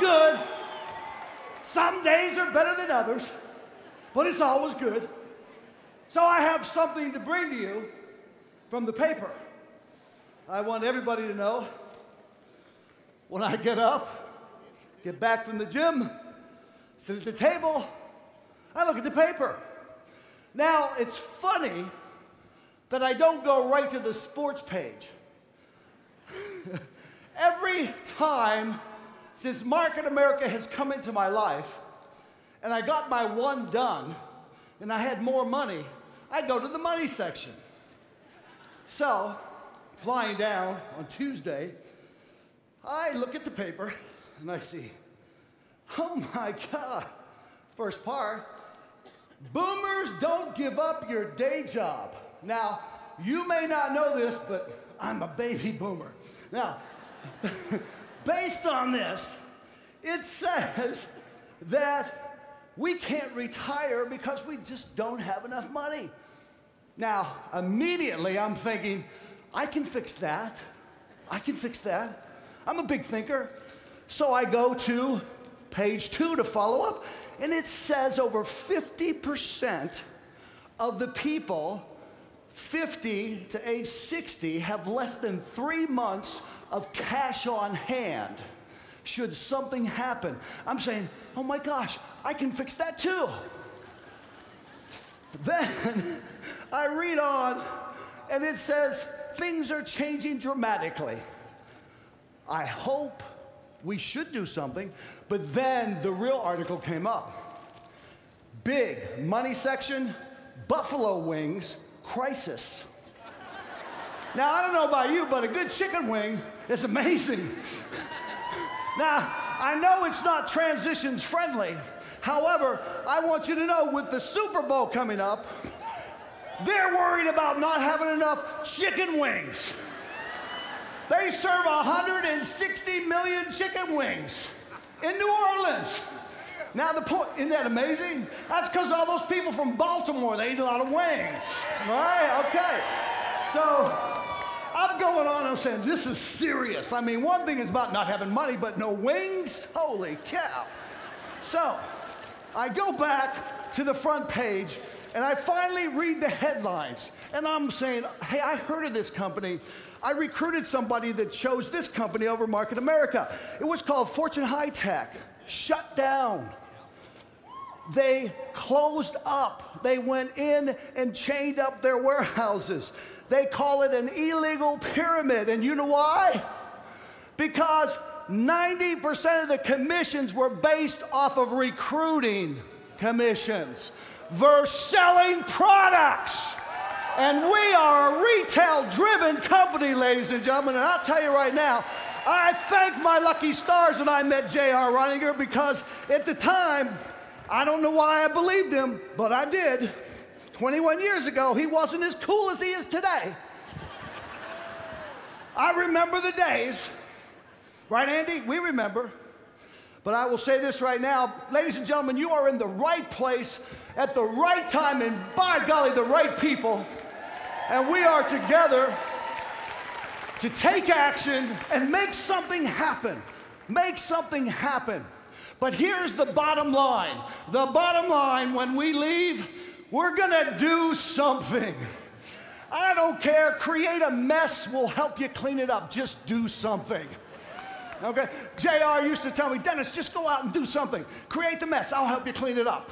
good. Some days are better than others, but it's always good. So I have something to bring to you from the paper. I want everybody to know when I get up, get back from the gym, sit at the table, I look at the paper. Now, it's funny that I don't go right to the sports page. Every time since Market America has come into my life, and I got my one done, and I had more money, I go to the money section. So, flying down on Tuesday, I look at the paper, and I see, oh my God, first part, boomers don't give up your day job. Now, you may not know this, but I'm a baby boomer. Now, based on this, it says that we can't retire because we just don't have enough money. Now, immediately I'm thinking, I can fix that. I can fix that. I'm a big thinker. So I go to page 2 to follow up, and it says over 50% of the people 50 to age 60 have less than 3 months of cash on hand should something happen. I'm saying, oh my gosh, I can fix that too. Then I read on, and it says, things are changing dramatically. I hope we should do something, but then the real article came up. Big money section, buffalo wings, crisis. Now, I don't know about you, but a good chicken wing is amazing. Now, I know it's not transitions friendly. However, I want you to know with the Super Bowl coming up, they're worried about not having enough chicken wings. They serve 160 million chicken wings in New Orleans. Now, the point, isn't that amazing? That's because all those people from Baltimore, they eat a lot of wings, right? Okay. So I'm going on, I'm saying, this is serious. I mean, one thing is about not having money, but no wings? Holy cow. So I go back to the front page, and I finally read the headlines. And I'm saying, hey, I heard of this company. I recruited somebody that chose this company over Market America. It was called Fortune High Tech. Shut down. They closed up. They went in and chained up their warehouses. They call it an illegal pyramid. And you know why? Because 90% of the commissions were based off of recruiting commissions versus selling products. And we are a retail-driven company, ladies and gentlemen. And I'll tell you right now, I thank my lucky stars that I met J.R. Reininger, because at the time, I don't know why I believed him, but I did. 21 years ago, he wasn't as cool as he is today. I remember the days. Right, Andy? We remember. But I will say this right now. Ladies and gentlemen, you are in the right place at the right time, and by golly, the right people. And we are together to take action and make something happen. Make something happen. But here's the bottom line. The bottom line, when we leave, we're gonna do something. I don't care, create a mess, we'll help you clean it up. Just do something, okay? JR used to tell me, Dennis, just go out and do something. Create the mess, I'll help you clean it up.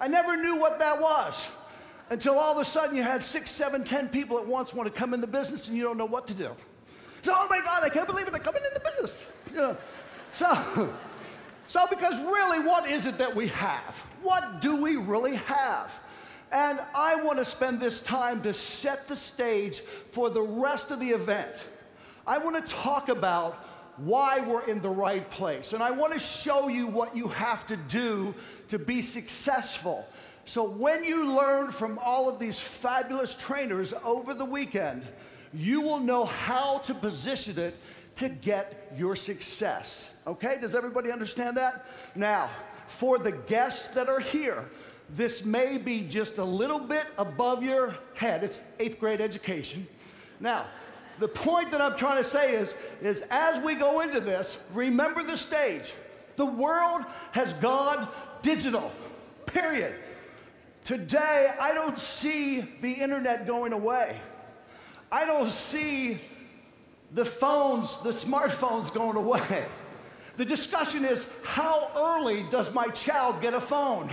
I never knew what that was. Until all of a sudden you had 6, 7, 10 people at once want to come in the business and you don't know what to do. So, oh my God, I can't believe it, they're coming in the business. You know? So because really, what is it that we have? What do we really have? And I want to spend this time to set the stage for the rest of the event. I want to talk about why we're in the right place. And I want to show you what you have to do to be successful. So when you learn from all of these fabulous trainers over the weekend, you will know how to position it to get your success. Okay, does everybody understand that? Now, for the guests that are here, this may be just a little bit above your head. It's 8th grade education. Now, the point that I'm trying to say is as we go into this, remember the stage. The world has gone digital, period. Today, I don't see the internet going away. I don't see the phones, the smartphones going away. The discussion is, how early does my child get a phone?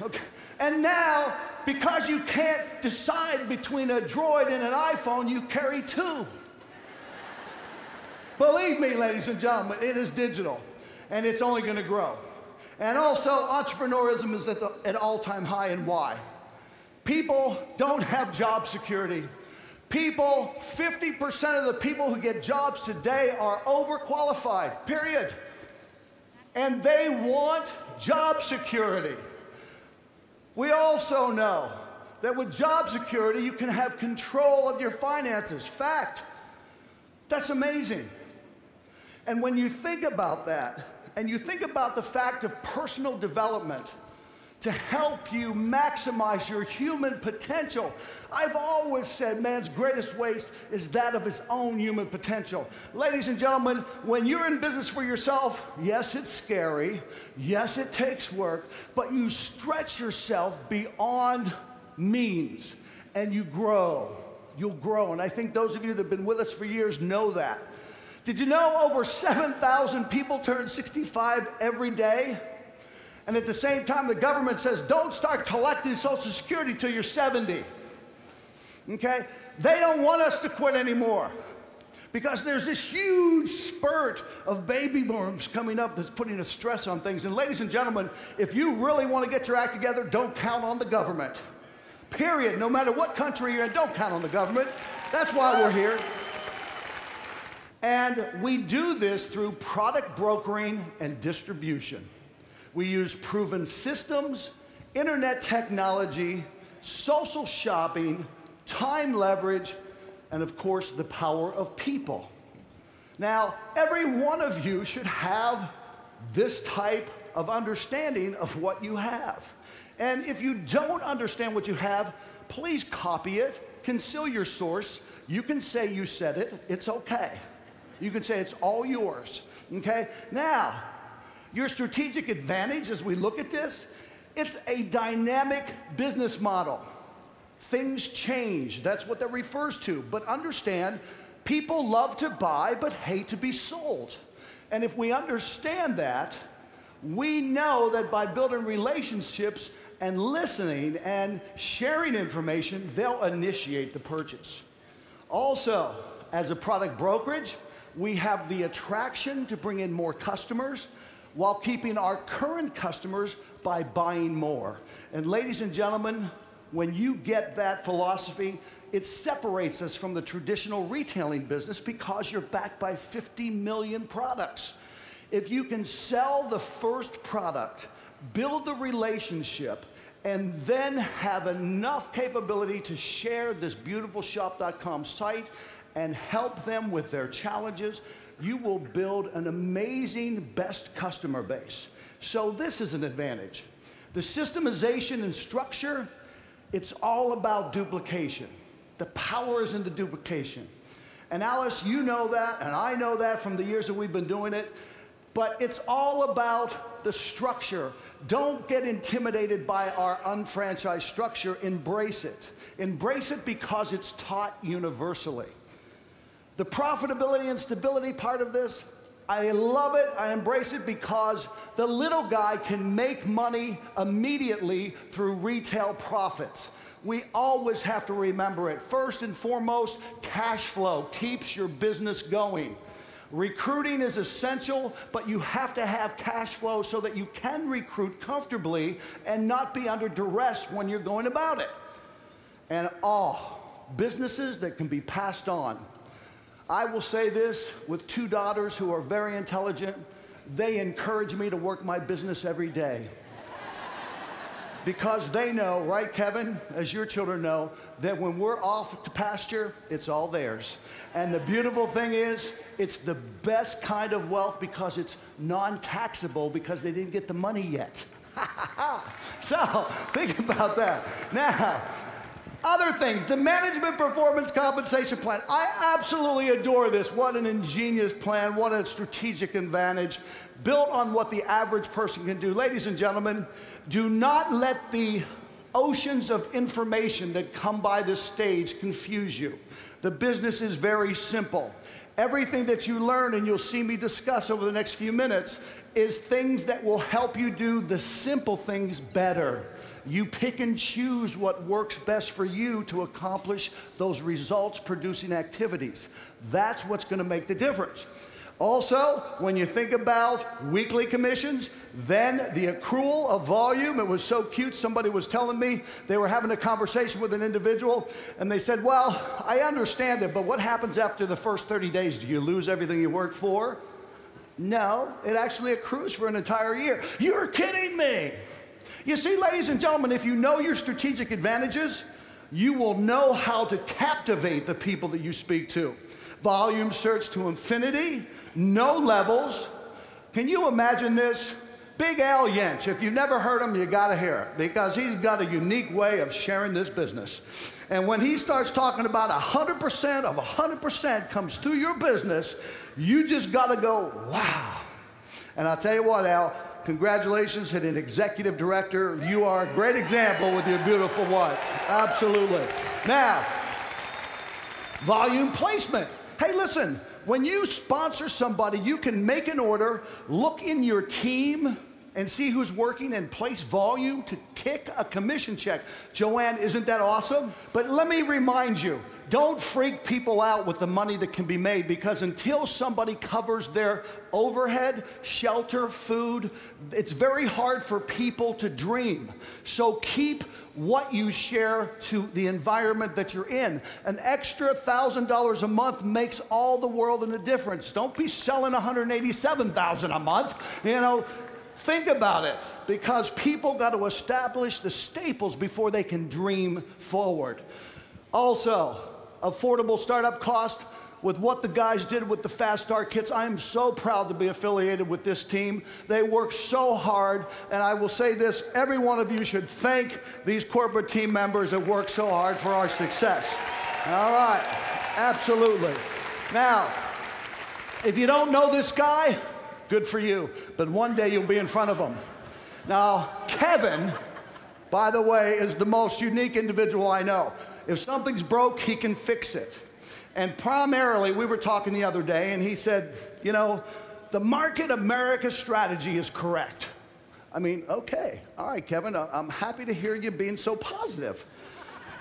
Okay. And now, because you can't decide between a Droid and an iPhone, you carry two. Believe me, ladies and gentlemen, it is digital, and it's only going to grow. And also, entrepreneurism is at an all-time high, and why? People don't have job security. People, 50% of the people who get jobs today are overqualified, period. And they want job security. We also know that with job security, you can have control of your finances. Fact. That's amazing. And when you think about that, and you think about the fact of personal development to help you maximize your human potential, I've always said man's greatest waste is that of his own human potential. Ladies and gentlemen, when you're in business for yourself, yes, it's scary, yes, it takes work, but you stretch yourself beyond means and you grow. You'll grow, and I think those of you that have been with us for years know that. Did you know over 7,000 people turn 65 every day? And at the same time, the government says, don't start collecting Social Security till you're 70. Okay? They don't want us to quit anymore because there's this huge spurt of baby boomers coming up that's putting a stress on things. And ladies and gentlemen, if you really want to get your act together, don't count on the government. Period. No matter what country you're in, don't count on the government. That's why we're here. And we do this through product brokering and distribution. We use proven systems, internet technology, social shopping, time leverage, and of course, the power of people. Now, every one of you should have this type of understanding of what you have. And if you don't understand what you have, please copy it, conceal your source. You can say you said it, it's okay. You can say it's all yours, okay? Now, your strategic advantage as we look at this, it's a dynamic business model. Things change, that's what that refers to. But understand, people love to buy but hate to be sold. And if we understand that, we know that by building relationships and listening and sharing information, they'll initiate the purchase. Also, as a product brokerage, we have the attraction to bring in more customers while keeping our current customers by buying more. And ladies and gentlemen, when you get that philosophy, it separates us from the traditional retailing business because you're backed by 50 million products. If you can sell the first product, build the relationship, and then have enough capability to share this beautiful shop.com site and help them with their challenges, you will build an amazing best customer base. So this is an advantage. The systemization and structure, it's all about duplication. The power is in the duplication. And Alice, you know that, and I know that from the years that we've been doing it, but it's all about the structure. Don't get intimidated by our unfranchised structure, embrace it. Embrace it because it's taught universally. The profitability and stability part of this, I love it, I embrace it because the little guy can make money immediately through retail profits. We always have to remember it. First and foremost, cash flow keeps your business going. Recruiting is essential, but you have to have cash flow so that you can recruit comfortably and not be under duress when you're going about it. And all businesses that can be passed on. I will say this with two daughters who are very intelligent. They encourage me to work my business every day. Because they know, right, Kevin, as your children know, that when we're off to pasture, it's all theirs. And the beautiful thing is, it's the best kind of wealth because it's non-taxable because they didn't get the money yet. So think about that. Now, Other things, the Management Performance Compensation Plan. I absolutely adore this. What an ingenious plan. What a strategic advantage built on what the average person can do. Ladies and gentlemen, do not let the oceans of information that come by this stage confuse you. The business is very simple. Everything that you learn, and you'll see me discuss over the next few minutes, is things that will help you do the simple things better. You pick and choose what works best for you to accomplish those results-producing activities. That's what's going to make the difference. Also, when you think about weekly commissions, then the accrual of volume, it was so cute. Somebody was telling me they were having a conversation with an individual, and they said, well, I understand it, but what happens after the first 30 days? Do you lose everything you worked for? No, it actually accrues for an entire year. You're kidding me. You see, ladies and gentlemen, if you know your strategic advantages, you will know how to captivate the people that you speak to. Volume search to infinity. No levels. Can you imagine this? Big Al Yench, if you've never heard him, you gotta hear it, because he's got a unique way of sharing this business. And when he starts talking about 100% of 100% comes through your business, you just gotta go, wow. And I'll tell you what, Al, congratulations and an executive director. You are a great example with your beautiful wife. Absolutely. Now, volume placement. Hey, listen. When you sponsor somebody, you can make an order, look in your team, and see who's working and place volume to kick a commission check. Joanne, isn't that awesome? But let me remind you, don't freak people out with the money that can be made, because until somebody covers their overhead, shelter, food, it's very hard for people to dream. So keep what you share to the environment that you're in. An extra $1,000 a month makes all the world in a difference. Don't be selling $187,000 a month. You know, think about it, because people got to establish the staples before they can dream forward. Also, affordable startup cost. With what the guys did with the Fast Start Kits, I am so proud to be affiliated with this team. They worked so hard, and I will say this, every one of you should thank these corporate team members that worked so hard for our success. All right, absolutely. Now, if you don't know this guy, good for you, but one day you'll be in front of him. Now, Kevin, by the way, is the most unique individual I know. If something's broke, he can fix it. And primarily, we were talking the other day, and he said, you know, the Market America strategy is correct. I mean, okay, all right, Kevin, I'm happy to hear you being so positive.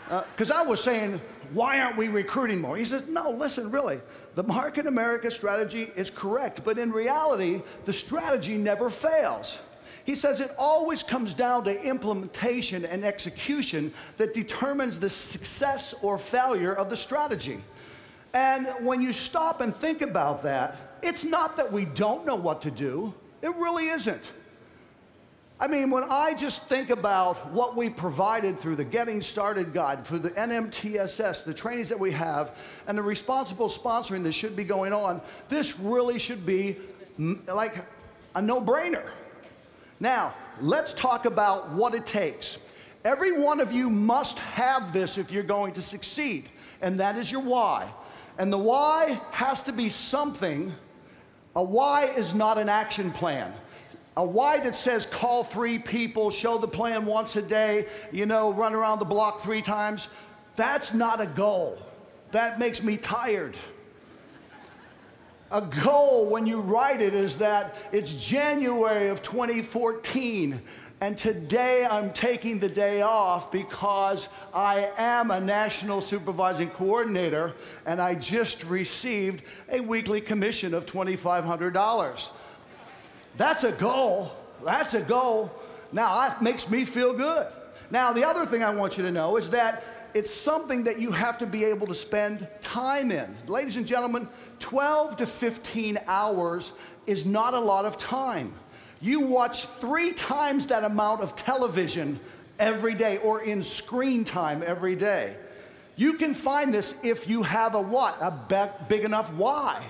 Because I was saying, why aren't we recruiting more? He says, no, listen, really, the Market America strategy is correct, but in reality, the strategy never fails. He says it always comes down to implementation and execution that determines the success or failure of the strategy. And when you stop and think about that, it's not that we don't know what to do. It really isn't. I mean, when I just think about what we provided through the Getting Started Guide, through the NMTSS, the trainings that we have, and the responsible sponsoring that should be going on, this really should be like a no-brainer. Now, let's talk about what it takes. Every one of you must have this if you're going to succeed, and that is your why. And the why has to be something. A why is not an action plan. A why that says call 3 people, show the plan once a day, you know, run around the block 3 times. That's not a goal. That makes me tired. A goal, when you write it, is that it's January of 2014. And today I'm taking the day off because I am a national supervising coordinator, and I just received a weekly commission of $2,500. That's a goal. That's a goal. Now, that makes me feel good. Now, the other thing I want you to know is that it's something that you have to be able to spend time in. Ladies and gentlemen, 12 to 15 hours is not a lot of time. You watch 3 times that amount of television every day, or in screen time every day. You can find this if you have a what? A big enough why.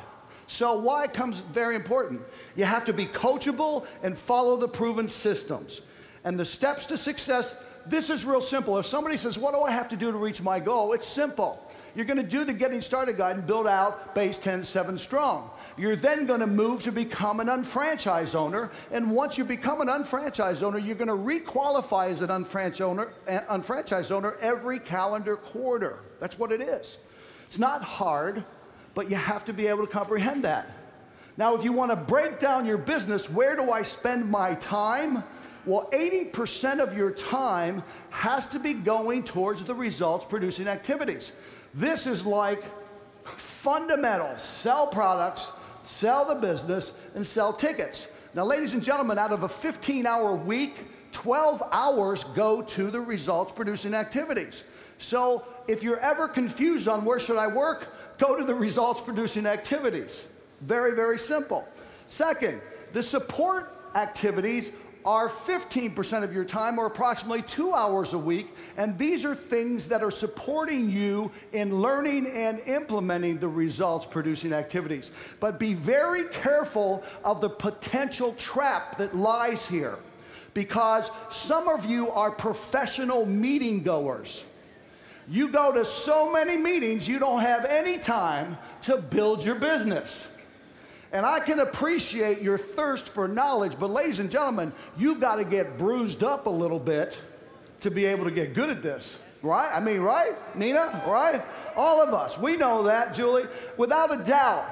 So why comes very important. You have to be coachable and follow the proven systems. And the steps to success this is real simple. If somebody says, what do I have to do to reach my goal? It's simple. You're going to do the Getting Started Guide and build out base 10, 7 strong. You're then going to move to become an unfranchised owner. And once you become an unfranchised owner, you're going to requalify as an unfranchised owner every calendar quarter. That's what it is. It's not hard, but you have to be able to comprehend that. Now, if you want to break down your business, where do I spend my time? Well, 80% of your time has to be going towards the results-producing activities. This is like fundamentals. Sell products, sell the business, and sell tickets. Now, ladies and gentlemen, out of a 15-hour week, 12 hours go to the results-producing activities. So if you're ever confused on where should I work, go to the results-producing activities. Very, very simple. Second, the support activities are 15% of your time, or approximately 2 hours a week, and these are things that are supporting you in learning and implementing the results-producing activities. But be very careful of the potential trap that lies here, because some of you are professional meeting goers. You go to so many meetings, you don't have any time to build your business. And I can appreciate your thirst for knowledge, but ladies and gentlemen, you've got to get bruised up a little bit to be able to get good at this, right? I mean, right, Nina, right? All of us, we know that, Julie, without a doubt.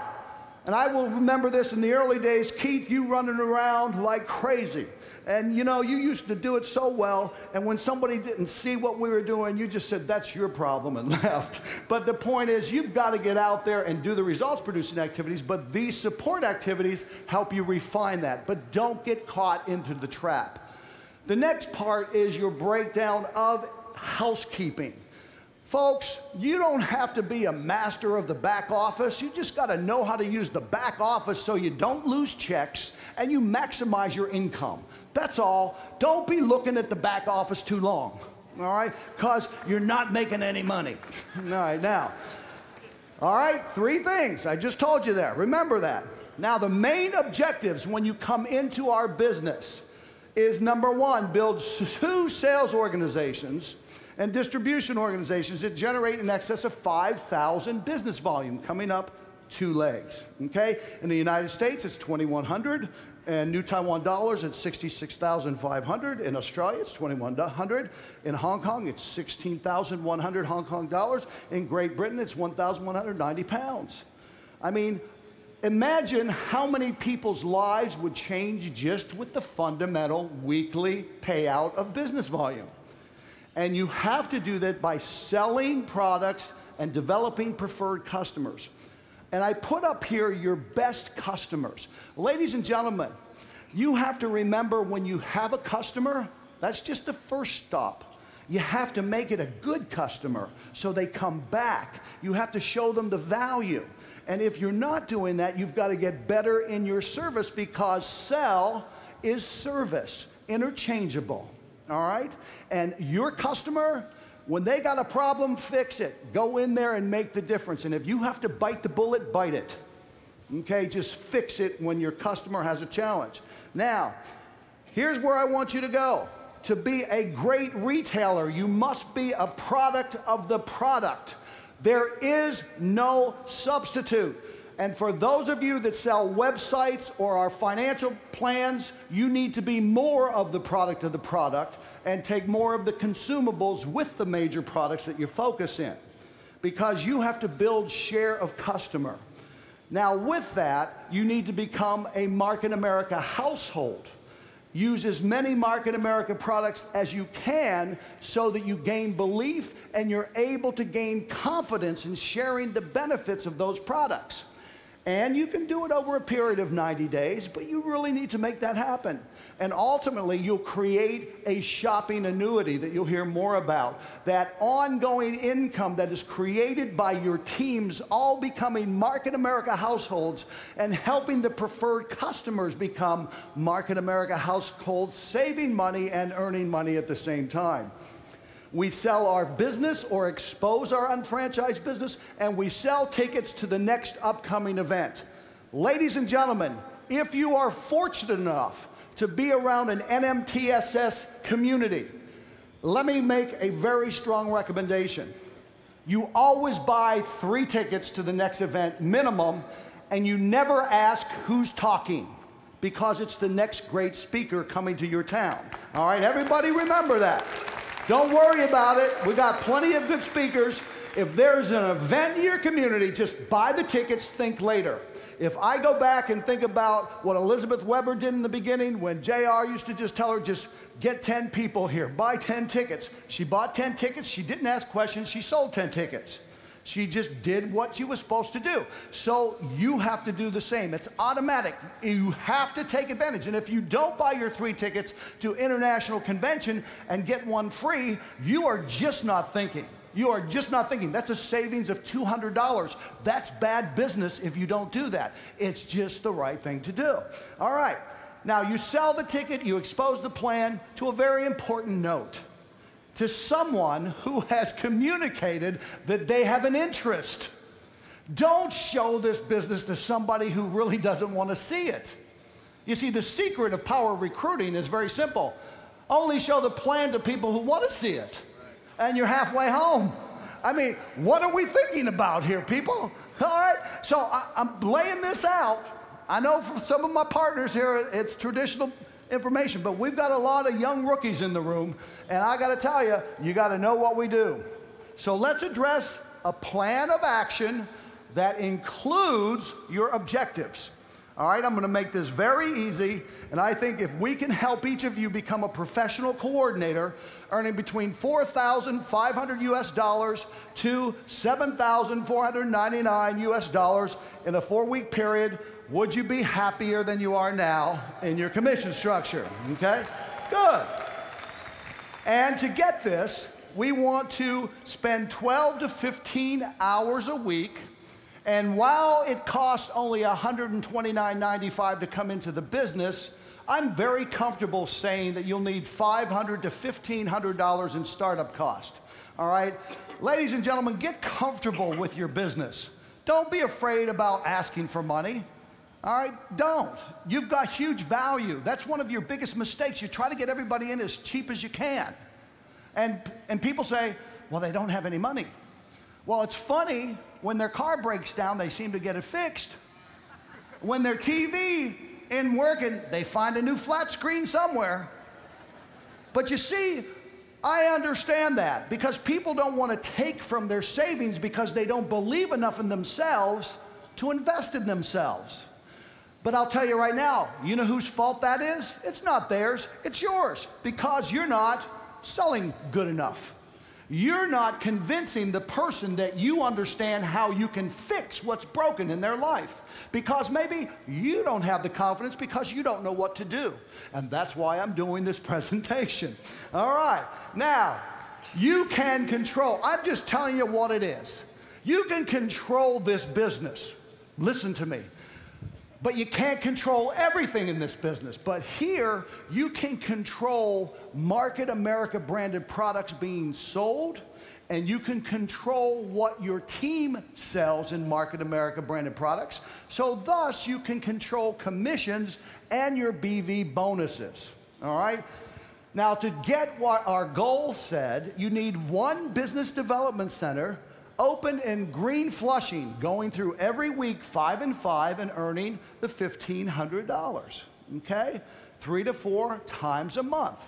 And I will remember this in the early days, Keith, you running around like crazy. And you know, you used to do it so well, and when somebody didn't see what we were doing, you just said, that's your problem, and left. But the point is, you've got to get out there and do the results-producing activities, but these support activities help you refine that. But don't get caught into the trap. The next part is your breakdown of housekeeping. Folks, you don't have to be a master of the back office. You just got to know how to use the back office so you don't lose checks and you maximize your income. That's all. Don't be looking at the back office too long, all right? Because you're not making any money. All right, now. All right, three things. I just told you there. Remember that. Now, the main objectives when you come into our business is, number one, build 2 sales organizations and distribution organizations that generate in excess of 5,000 business volume, coming up 2 legs, okay? In the United States, it's 2,100. And New Taiwan dollars, it's 66,500. In Australia, it's 2,100. In Hong Kong, it's 16,100 Hong Kong dollars. In Great Britain, it's 1,190 pounds. I mean, imagine how many people's lives would change just with the fundamental weekly payout of business volume. And you have to do that by selling products and developing preferred customers. And I put up here your best customers. Ladies and gentlemen, you have to remember when you have a customer, that's just the first stop. You have to make it a good customer so they come back. You have to show them the value. And if you're not doing that, you've got to get better in your service, because sell is service, interchangeable, all right? And your customer, when they got a problem, fix it. Go in there and make the difference. And if you have to bite the bullet, bite it. Okay, just fix it when your customer has a challenge. Now, here's where I want you to go. To be a great retailer, you must be a product of the product. There is no substitute. And for those of you that sell websites or our financial plans, you need to be more of the product and take more of the consumables with the major products that you focus in, because you have to build share of customer. Now, with that, you need to become a Market America household. Use as many Market America products as you can so that you gain belief and you're able to gain confidence in sharing the benefits of those products. And you can do it over a period of 90 days, but you really need to make that happen. And ultimately, you'll create a shopping annuity that you'll hear more about. That ongoing income that is created by your teams all becoming Market America households and helping the preferred customers become Market America households, saving money and earning money at the same time. We sell our business or expose our unfranchised business, and we sell tickets to the next upcoming event. Ladies and gentlemen, if you are fortunate enough to be around an NMTSS community, Let me make a very strong recommendation. You always buy 3 tickets to the next event minimum, and you never ask who's talking, because it's the next great speaker coming to your town. All right, everybody remember that. Don't worry about it. We got plenty of good speakers. If there's an event in your community, just buy the tickets, think later. If I go back and think about what Elizabeth Weber did in the beginning, when J.R. used to just tell her, just get 10 people here, buy 10 tickets. She bought 10 tickets, she didn't ask questions, she sold 10 tickets. She just did what she was supposed to do. So you have to do the same. It's automatic. You have to take advantage. And if you don't buy your 3 tickets to international convention and get one free, you are just not thinking. You are just not thinking. That's a savings of $200. That's bad business if you don't do that. It's just the right thing to do. All right. Now, you sell the ticket, you expose the plan to a very important note. To someone who has communicated that they have an interest. Don't show this business to somebody who really doesn't want to see it. You see, the secret of power recruiting is very simple. Only show the plan to people who want to see it. And you're halfway home. I mean, what are we thinking about here, people? All right, so I'm laying this out. I know for some of my partners here, it's traditional information, but we've got a lot of young rookies in the room, and I gotta tell you, you gotta know what we do. So let's address a plan of action that includes your objectives. All right, I'm gonna make this very easy, and I think if we can help each of you become a professional coordinator, earning between $4,500 to $7,499 in a 4-week period, would you be happier than you are now in your commission structure? Okay? Good. And to get this, we want to spend 12 to 15 hours a week. And while it costs only $129.95 to come into the business, I'm very comfortable saying that you'll need $500 to $1,500 in startup cost. All right? Ladies and gentlemen, get comfortable with your business. Don't be afraid about asking for money. All right, don't. You've got huge value. That's one of your biggest mistakes. You try to get everybody in as cheap as you can. And people say, well, they don't have any money. Well, it's funny, when their car breaks down, they seem to get it fixed. When their TV isn't working, they find a new flat screen somewhere. But you see, I understand that, because people don't want to take from their savings because they don't believe enough in themselves to invest in themselves. But I'll tell you right now, you know whose fault that is? It's not theirs, it's yours, because you're not selling good enough. You're not convincing the person that you understand how you can fix what's broken in their life, because maybe you don't have the confidence because you don't know what to do. And that's why I'm doing this presentation. All right, now, you can control. I'm just telling you what it is. You can control this business. Listen to me. But you can't control everything in this business. But here, you can control Market America branded products being sold, and you can control what your team sells in Market America branded products. So thus, you can control commissions and your BV bonuses, all right? Now, to get what our goal said, you need 1 business development center, open in green flushing, going through every week 5 and 5 and earning the $1,500, okay? 3 to 4 times a month.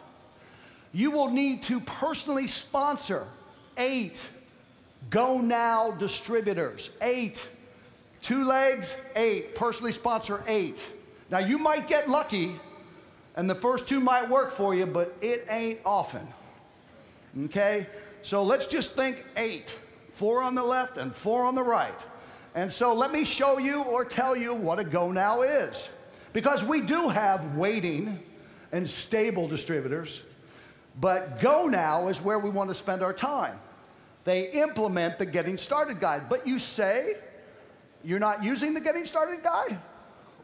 You will need to personally sponsor 8 Go Now distributors, 8. 2 legs, 8. Personally sponsor 8. Now, you might get lucky, and the first 2 might work for you, but it ain't often, okay? So let's just think 8. 4 on the left and 4 on the right. And so let me show you or tell you what a Go Now is. Because we do have waiting and stable distributors, but Go Now is where we want to spend our time. They implement the Getting Started Guide. But you say, you're not using the Getting Started Guide?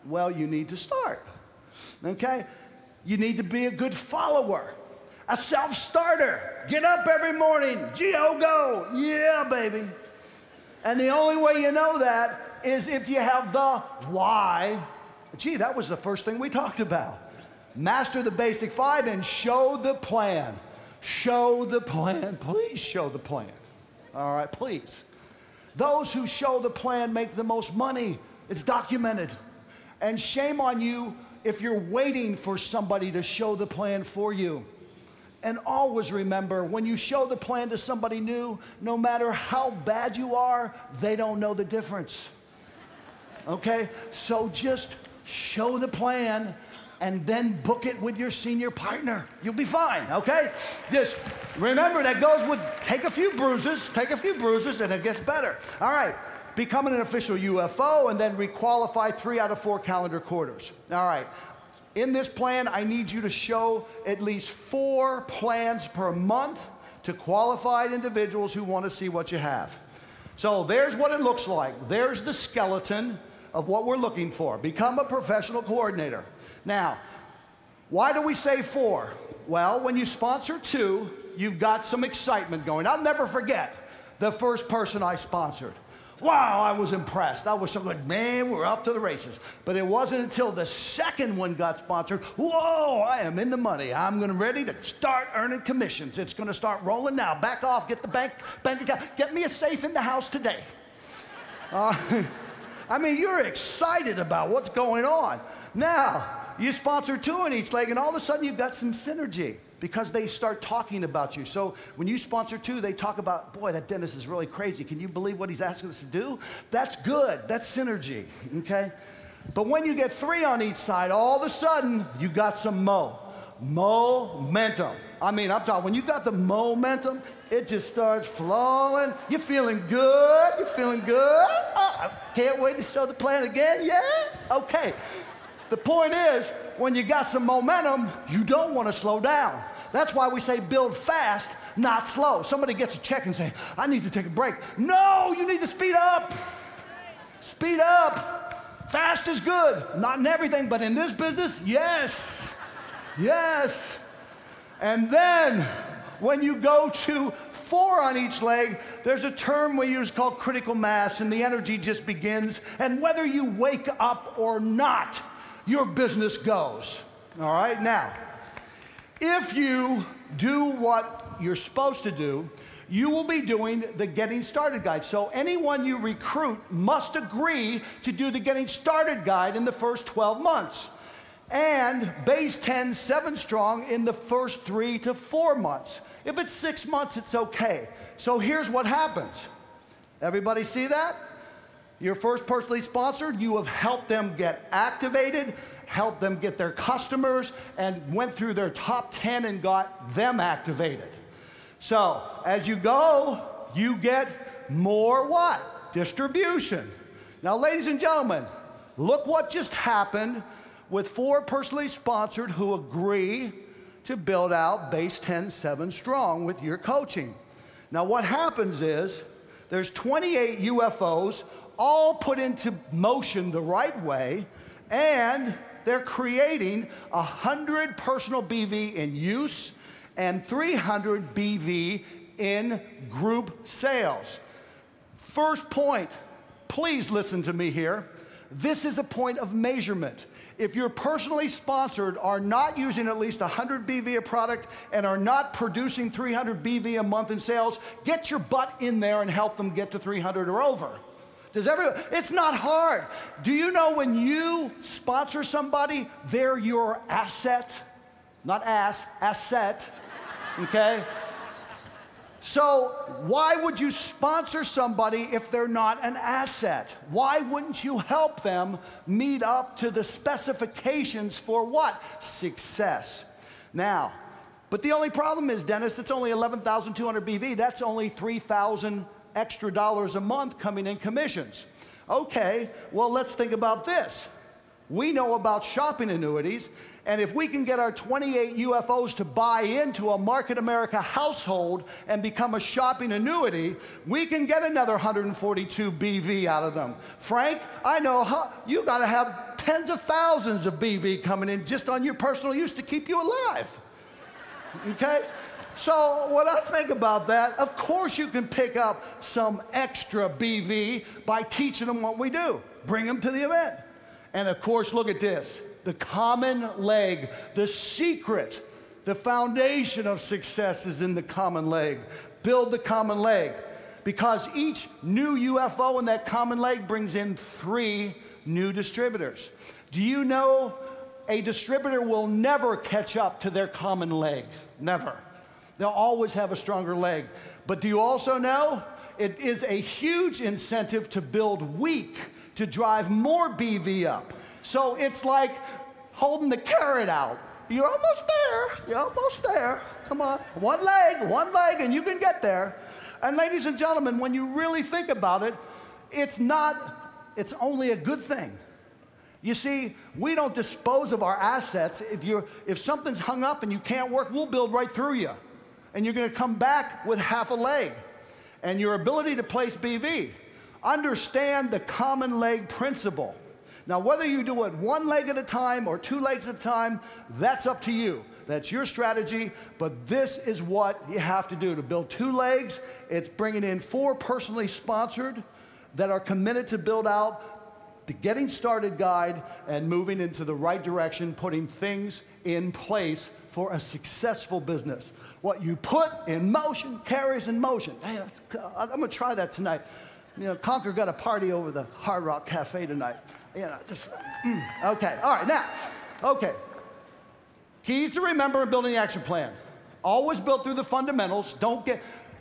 Well, you need to start, okay? You need to be a good follower. A self-starter. Get up every morning. Go. Yeah, baby. And the only way you know that is if you have the why. Gee, that was the first thing we talked about. Master the basic 5 and show the plan. Show the plan. Please show the plan. All right, please. Those who show the plan make the most money. It's documented. And shame on you if you're waiting for somebody to show the plan for you. And always remember, when you show the plan to somebody new, no matter how bad you are, they don't know the difference. Okay? So just show the plan and then book it with your senior partner. You'll be fine, okay? Just remember that goes with take a few bruises, and it gets better. All right, become an official UFO and then requalify 3 out of 4 calendar quarters. All right, in this plan, I need you to show at least 4 plans per month to qualified individuals who want to see what you have. So there's what it looks like. There's the skeleton of what we're looking for. Become a professional coordinator. Now, why do we say 4? Well, when you sponsor 2, you've got some excitement going. I'll never forget the first person I sponsored. Wow, I was impressed. I was so good. Man, we're up to the races. But it wasn't until the second one got sponsored, whoa, I am in the money. I'm ready to start earning commissions. It's going to start rolling now. Back off. Get the bank account. Get me a safe in the house today. I mean, you're excited about what's going on. Now, you sponsor 2 in each leg, and all of a sudden you've got some synergy because they start talking about you. So when you sponsor 2, they talk about, boy, that Dennis is really crazy. Can you believe what he's asking us to do? That's good. That's synergy, okay? But when you get 3 on each side, all of a sudden you got some momentum. I mean, I'm talking, when you got the momentum, it just starts flowing. You're feeling good. You're feeling good. Oh, I can't wait to show the plan again. Yeah? Okay. The point is, when you got some momentum, you don't want to slow down. That's why we say build fast, not slow. Somebody gets a check and say, I need to take a break. No, you need to speed up. Speed up. Fast is good. Not in everything, but in this business, yes. Yes. And then when you go to 4 on each leg, there's a term we use called critical mass, and the energy just begins. And whether you wake up or not, your business goes. All right? Now, if you do what you're supposed to do, you will be doing the Getting Started Guide. So anyone you recruit must agree to do the Getting Started Guide in the first 12 months. And base 10, 7 strong in the first 3 to 4 months. If it's 6 months, it's okay. So here's what happens. Everybody see that? You're first personally sponsored, you have helped them get activated, helped them get their customers, and went through their top 10 and got them activated. So as you go, you get more what? Distribution. Now, ladies and gentlemen, look what just happened with 4 personally sponsored who agree to build out base 10, 7 strong with your coaching. Now, what happens is there's 28 UFOs, all put into motion the right way, and they're creating 100 personal BV in use and 300 BV in group sales. First point, please listen to me here. This is a point of measurement. If you're personally sponsored, are not using at least 100 BV a product, and are not producing 300 BV a month in sales, get your butt in there and help them get to 300 or over. Does everyone? It's not hard. Do you know when you sponsor somebody, they're your asset? Not ass, asset, okay? So why would you sponsor somebody if they're not an asset? Why wouldn't you help them meet up to the specifications for what? Success. Now, but the only problem is, Dennis, it's only 11,200 BV. That's only 3,000 extra dollars a month coming in commissions. Okay, well, let's think about this. We know about shopping annuities, and if we can get our 28 UFOs to buy into a Market America household and become a shopping annuity, we can get another 142 BV out of them. Frank, I know you got to have tens of thousands of BV coming in just on your personal use to keep you alive. Okay? So when I think about that, of course you can pick up some extra BV by teaching them what we do. Bring them to the event. And of course, look at this. The common leg, the secret, The foundation of success is in the common leg. Build the common leg, because each new UFO in that common leg brings in 3 new distributors. Do you know a distributor will never catch up to their common leg? Never. They'll always have a stronger leg. But do you also know it is a huge incentive to build weak to drive more BV up? So it's like holding the carrot out. You're almost there. You're almost there. Come on. One leg, and you can get there. And ladies and gentlemen, when you really think about it, it's only a good thing. You see, we don't dispose of our assets. If something's hung up and you can't work, we'll build right through you. And you're going to come back with half a leg. And your ability to place BV. Understand the common leg principle. Now, whether you do it one leg at a time or 2 legs at a time, that's up to you. That's your strategy, but this is what you have to do. To build 2 legs, it's bringing in 4 personally sponsored that are committed to build out the Getting Started Guide and moving into the right direction, putting things in place for a successful business. What you put in motion carries in motion. Hey, I'm gonna try that tonight. You know, Conker got a party over the Hard Rock Cafe tonight. You know, just, okay, all right, now, okay. Keys to remember in building the action plan. Always build through the fundamentals.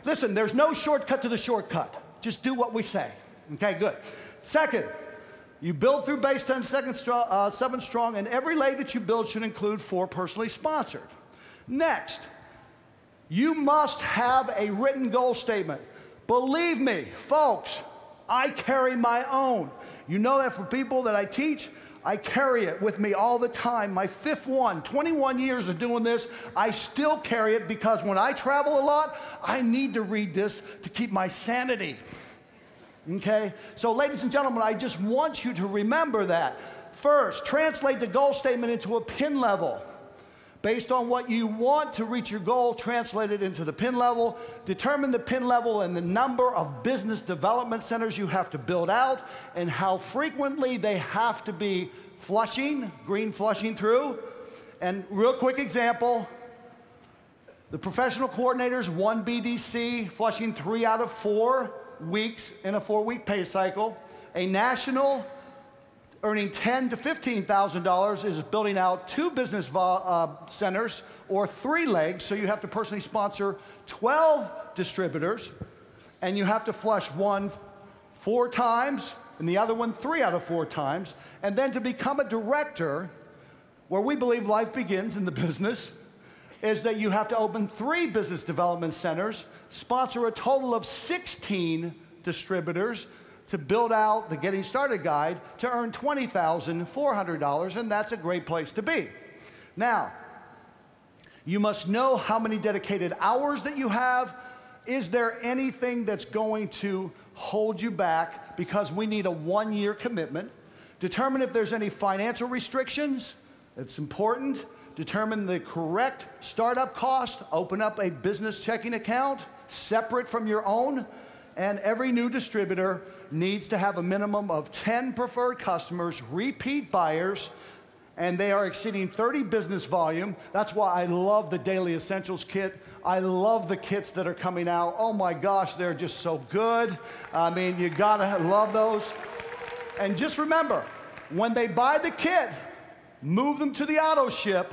Listen, there's no shortcut to the shortcut. Just do what we say, okay, good. Second, you build through base 10, 7 strong, and every leg that you build should include 4 personally sponsored. Next, you must have a written goal statement. Believe me, folks, I carry my own. You know that for people that I teach, I carry it with me all the time. My 5th one, 21 years of doing this, I still carry it because when I travel a lot, I need to read this to keep my sanity. Okay? So, ladies and gentlemen, I just want you to remember that. First, translate the goal statement into a pin level. Based on what you want to reach your goal, translate it into the pin level. Determine the pin level and the number of business development centers you have to build out and how frequently they have to be flushing, green flushing through. And real quick example, the professional coordinators, 1 BDC, flushing 3 out of 4. Weeks in a 4-week pay cycle. A national earning $10,000 to $15,000 is building out 2 business centers or 3 legs, so you have to personally sponsor 12 distributors, and you have to flush one 4 times and the other one 3 out of 4 times. And then to become a director, where we believe life begins in the business, is that you have to open 3 business development centers, sponsor a total of 16 distributors to build out the Getting Started Guide to earn $20,400, and that's a great place to be. Now, you must know how many dedicated hours that you have. Is there anything that's going to hold you back? Because we need a 1-year commitment. Determine if there's any financial restrictions. It's important. Determine the correct startup cost, open up a business checking account separate from your own, and every new distributor needs to have a minimum of 10 preferred customers, repeat buyers, and they are exceeding 30 business volume. That's why I love the Daily Essentials kit. I love the kits that are coming out. Oh my gosh, they're just so good. I mean, you gotta love those. And just remember, when they buy the kit, move them to the auto ship.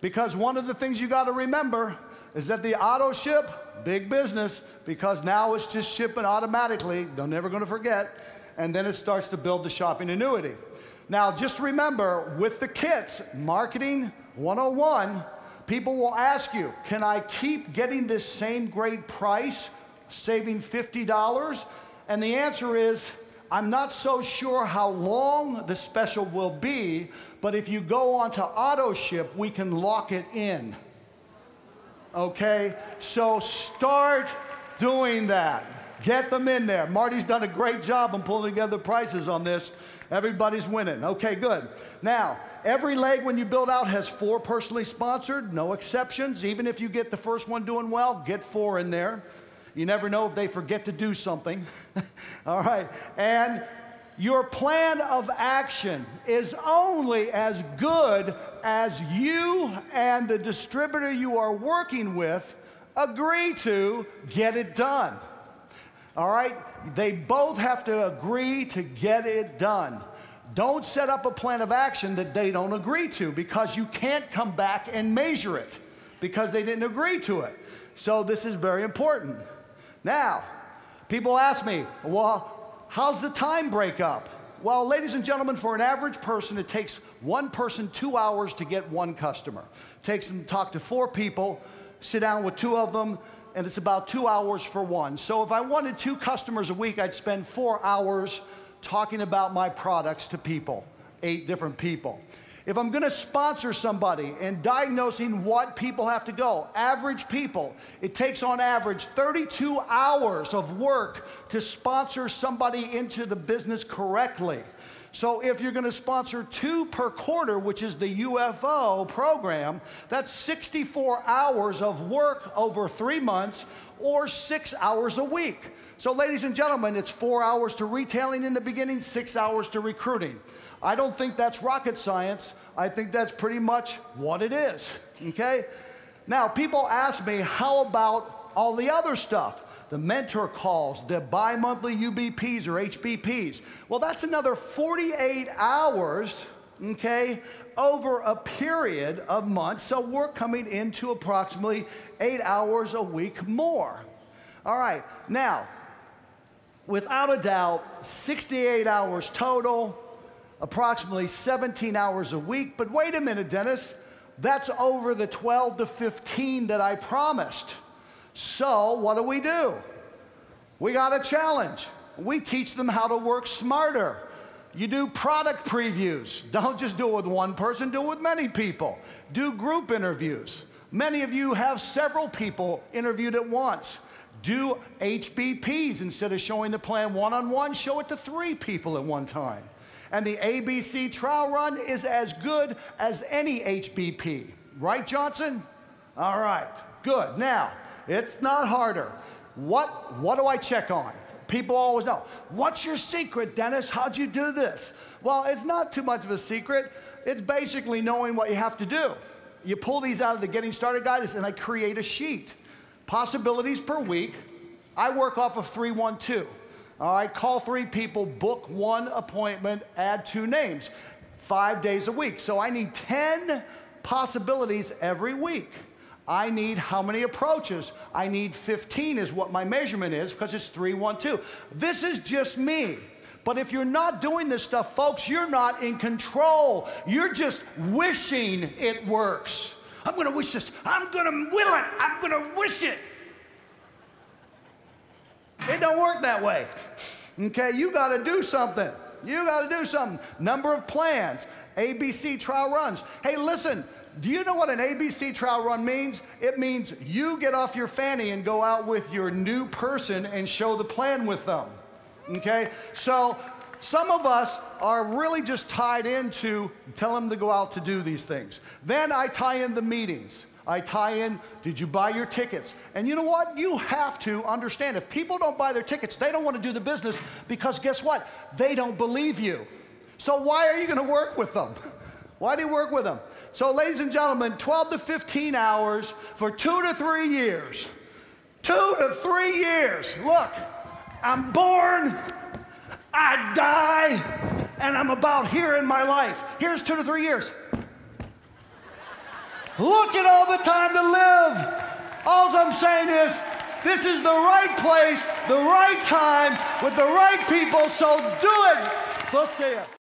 Because one of the things you got to remember is that the auto ship, big business, because now it's just shipping automatically. They're never going to forget. And then it starts to build the shopping annuity. Now, just remember, with the kits, marketing 101, people will ask you, can I keep getting this same great price, saving $50? And the answer is, I'm not so sure how long the special will be, but if you go on to auto ship, we can lock it in. Okay? So start doing that. Get them in there. Marty's done a great job in pulling together prices on this. Everybody's winning. Okay, good. Now, every leg when you build out has 4 personally sponsored, no exceptions. Even if you get the first one doing well, get 4 in there. You never know if they forget to do something. All right. And Your plan of action is only as good as you and the distributor you are working with agree to get it done. All right? They both have to agree to get it done. Don't set up a plan of action that they don't agree to, because you can't come back and measure it because they didn't agree to it. So this is very important. Now, people ask me, well, how's the time breakup? Well, ladies and gentlemen, for an average person, it takes one person 2 hours to get one customer. It takes them to talk to 4 people, sit down with 2 of them, and it's about 2 hours for one. So if I wanted 2 customers a week, I'd spend 4 hours talking about my products to people, 8 different people. If I'm going to sponsor somebody and diagnosing what people have to go, average people, it takes on average 32 hours of work to sponsor somebody into the business correctly. So if you're going to sponsor 2 per quarter, which is the UFO program, that's 64 hours of work over 3 months or 6 hours a week. So ladies and gentlemen, it's 4 hours to retailing in the beginning, 6 hours to recruiting. I don't think that's rocket science. I think that's pretty much what it is, okay? Now, people ask me, how about all the other stuff? The mentor calls, the bi-monthly UBPs or HBPs. Well, that's another 48 hours, okay, over a period of months. So we're coming into approximately 8 hours a week more. All right, now, without a doubt, 68 hours total, approximately 17 hours a week. But wait a minute, Dennis, that's over the 12 to 15 that I promised. So what do? We got a challenge. We teach them how to work smarter. You do product previews. Don't just do it with one person, do it with many people. Do group interviews. Many of you have several people interviewed at once. Do HBPs. Instead of showing the plan one-on-one, show it to 3 people at one time. And the ABC trial run is as good as any HBP. Right, Johnson? All right, good. Now, it's not harder. What do I check on? People always know. What's your secret, Dennis? How'd you do this? Well, it's not too much of a secret. It's basically knowing what you have to do. You pull these out of the Getting Started Guide, and I create a sheet. Possibilities per week. I work off of 3-1-2. All right, call 3 people, book 1 appointment, add 2 names, 5 days a week. So I need 10 possibilities every week. I need how many approaches? I need 15 is what my measurement is, because it's 3-1-2. This is just me. But if you're not doing this stuff, folks, you're not in control. You're just wishing it works. I'm going to wish this. I'm going to will it. I'm going to wish it. It don't work that way, okay? You got to do something. You got to do something. Number of plans, ABC trial runs. Hey, listen, do you know what an ABC trial run means? It means you get off your fanny and go out with your new person and show the plan with them, okay? So some of us are really just tied into tell them to go out to do these things. Then I tie in the meetings. I tie in, did you buy your tickets? And you know what? You have to understand, if people don't buy their tickets, they don't want to do the business, because guess what? They don't believe you. So why are you going to work with them? Why do you work with them? So ladies and gentlemen, 12 to 15 hours for 2 to 3 years. 2 to 3 years. Look, I'm born, I die, and I'm about here in my life. Here's 2 to 3 years. Look at all the time to live. All I'm saying is, this is the right place, the right time, with the right people, so do it. Let's see it.